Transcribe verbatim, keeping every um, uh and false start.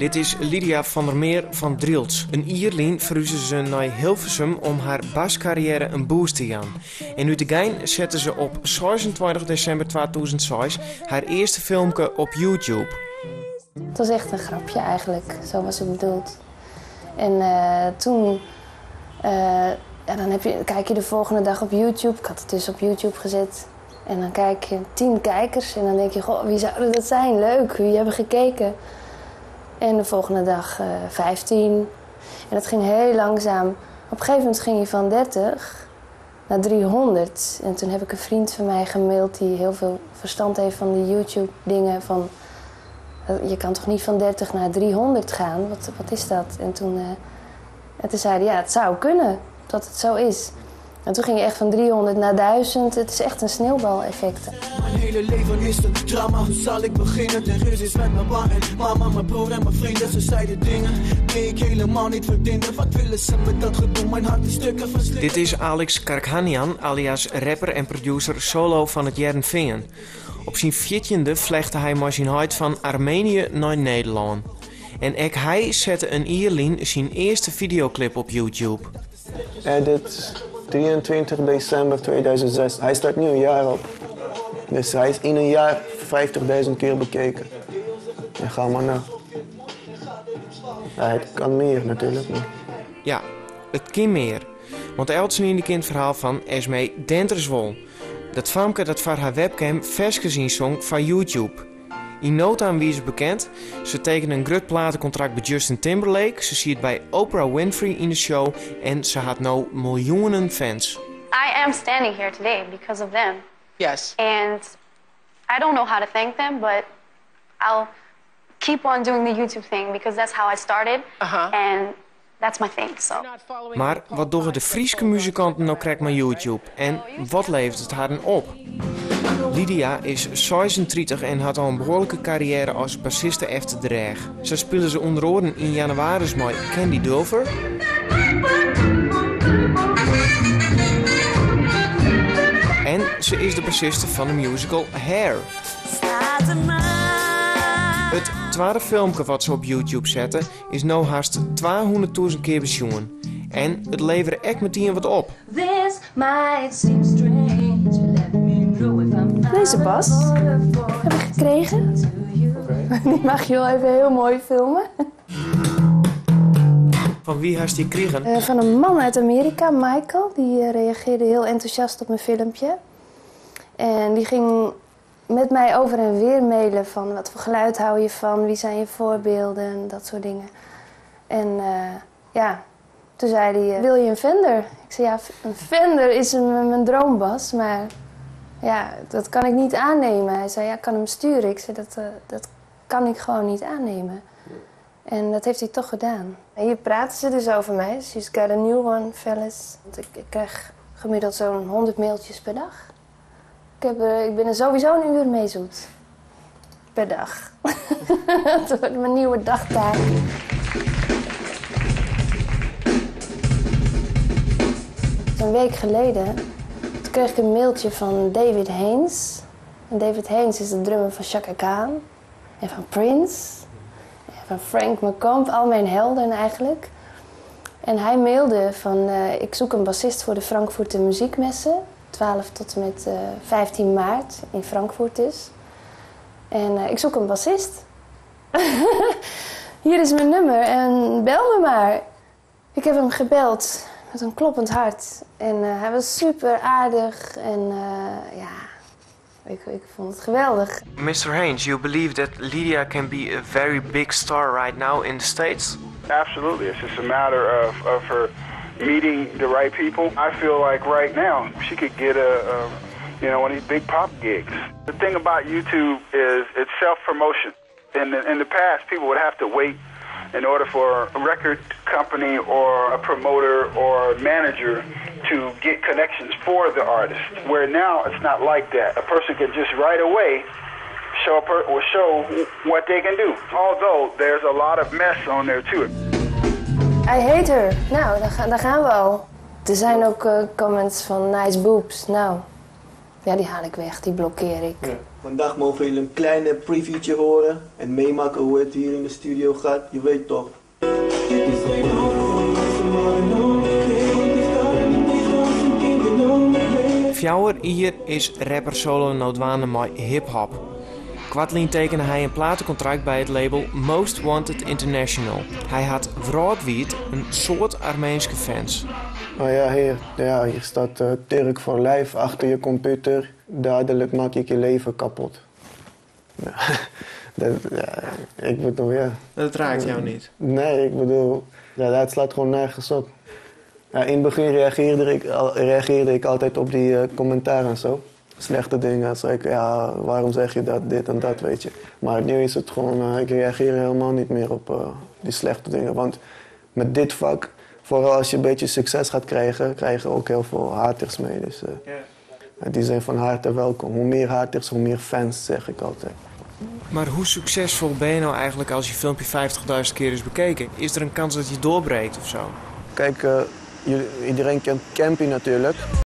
Dit is Lydia van der Meer van Drylts. Een Ierlien verhuisde ze naar Hilversum om haar bascarrière een boost te gaan. In Utegein zette ze op zesentwintig december tweeduizend zes haar eerste filmpje op YouTube. Het was echt een grapje eigenlijk, zo was het bedoeld. En uh, toen, uh, ja, dan heb je, kijk je de volgende dag op YouTube. Ik had het dus op YouTube gezet. En dan kijk je tien kijkers en dan denk je, goh, wie zouden dat zijn? Leuk, wie hebben gekeken? En de volgende dag uh, vijftien. En dat ging heel langzaam. Op een gegeven moment ging je van dertig naar driehonderd. En toen heb ik een vriend van mij gemaild die heel veel verstand heeft van de YouTube dingen. Van, je kan toch niet van dertig naar driehonderd gaan? Wat, wat is dat? En toen, uh, en toen zei hij, ja, het zou kunnen dat het zo is. En toen ging je echt van driehonderd naar duizend. Het is echt een sneeuwbaleffect. Mijn hele leven is een drama. Hoe zal ik beginnen? De rust is met mijn pa en mama, mijn broer en mijn vrienden. Ze zeiden dingen die ik helemaal niet verdiende. Wat willen ze met dat gedoe? Mijn hart is stukken verslinden. Dit is Alex Karkhanian, alias rapper en producer Solo van het Jernvingen. Op zijn viertiende vlechtte hij Marshen Heidt van Armenië naar Nederland. En ook hij zette een Ierlien zijn eerste videoclip op YouTube. Edit. drieëntwintig december tweeduizend zes. Hij staat nu een jaar op. Dus hij is in een jaar vijftigduizend keer bekeken. En ga maar na. Ja, het kan meer natuurlijk. Maar. Ja, het kan meer. Want Eltsen in de kindverhaal van Esmée Denters wol. Dat famke dat van haar webcam vers gezien zong van YouTube. In nota aan wie is bekend. Ze tekende een groot platencontract bij Justin Timberlake. Ze ziet bij Oprah Winfrey in de show en ze had nu miljoenen fans. I am standing here today because of them. Yes. And I don't know how to thank them, but I'll keep on doing the YouTube thing because that's how I started. Uh-huh. And that's my thing. So. Maar wat doen de Friese muzikanten nou krijgt met YouTube en wat levert het haar dan op? Lydia is zesentwintig en had al een behoorlijke carrière als bassiste efter de reg. Zo speelde ze onder andere in januari met Candy Dover. En ze is de bassiste van de musical Hair. Het twaalfde filmpje wat ze op YouTube zetten is nu haast tweehonderdduizend keer bezien. En het leverde echt meteen wat op. Deze bas heb ik gekregen. Okay. Die mag je wel even heel mooi filmen. Van wie had je die gekregen? Uh, van een man uit Amerika, Michael. Die uh, reageerde heel enthousiast op mijn filmpje. En die ging met mij over en weer mailen van wat voor geluid hou je van, wie zijn je voorbeelden, dat soort dingen. En uh, ja, toen zei hij, uh, wil je een Fender? Ik zei, ja, een Fender is een, mijn droombas, maar... Ja, dat kan ik niet aannemen. Hij zei, ja, ik kan hem sturen. Ik zei, dat, uh, dat kan ik gewoon niet aannemen. En dat heeft hij toch gedaan. En hier praten ze dus over mij. She's got a new one, fellas. Want ik, ik krijg gemiddeld zo'n honderd mailtjes per dag. Ik, heb er, ik ben er sowieso een uur mee zoet. Per dag. Dat wordt mijn nieuwe dagtaak. Een week geleden... Toen kreeg ik een mailtje van David Heyns. En David Heyns is de drummer van Chaka Kaan. En van Prince. En van Frank McComb. Al mijn helden eigenlijk. En hij mailde van... Uh, ik zoek een bassist voor de Frankfurter Muziekmessen. twaalf tot en met uh, vijftien maart in Frankfurt dus. En uh, ik zoek een bassist. Hier is mijn nummer en bel me maar. Ik heb hem gebeld. Met een kloppend hart. En uh, hij was super aardig en uh, ja, ik, ik vond het geweldig. mister Heyns, you believe that Lydia can be a very big star right now in the States? Absolutely, it's just a matter of, of her meeting the right people. I feel like right now she could get a, a you know, one of these big pop gigs. The thing about YouTube is it's self-promotion. In the, in the past, people would have to wait in order for a record company or a promoter or manager to get connections for the artist. Where now it's not like that. A person can just right away show up or show what they can do. Although there's a lot of mess on there too. I hate her. Nou, daar, ga, daar gaan we al. Er zijn ook uh, comments van nice boobs. Nou, ja, die haal ik weg, die blokkeer ik. Ja. Vandaag mogen jullie een kleine previewtje horen en meemaken hoe het hier in de studio gaat. Je weet toch. Fjouwer hier is rapper Solo noodwanen met hip-hop. Kwartlien tekende hij een platencontract bij het label Most Wanted International. Hij had wraadwiet een soort Armeense fans. Oh ja, hier, ja, hier staat uh, Turk voor lijf achter je computer. Dadelijk maak ik je leven kapot. Ja, dat, ja, ik bedoel, ja. Dat raakt jou niet? Nee, ik bedoel, ja, dat slaat gewoon nergens op. Ja, in het begin reageerde ik, reageerde ik altijd op die uh, commentaar en zo. Slechte dingen, zei ik, ja, waarom zeg je dat, dit en dat, weet je. Maar nu is het gewoon, uh, ik reageer helemaal niet meer op uh, die slechte dingen. Want met dit vak, vooral als je een beetje succes gaat krijgen, krijgen ook heel veel haters mee. Dus, uh, yeah. Die zijn van harte welkom. Hoe meer haters, hoe meer fans, zeg ik altijd. Maar hoe succesvol ben je nou eigenlijk als je filmpje vijftigduizend keer is bekeken? Is er een kans dat je doorbreekt of zo? Kijk, uh, iedereen kent Campy natuurlijk.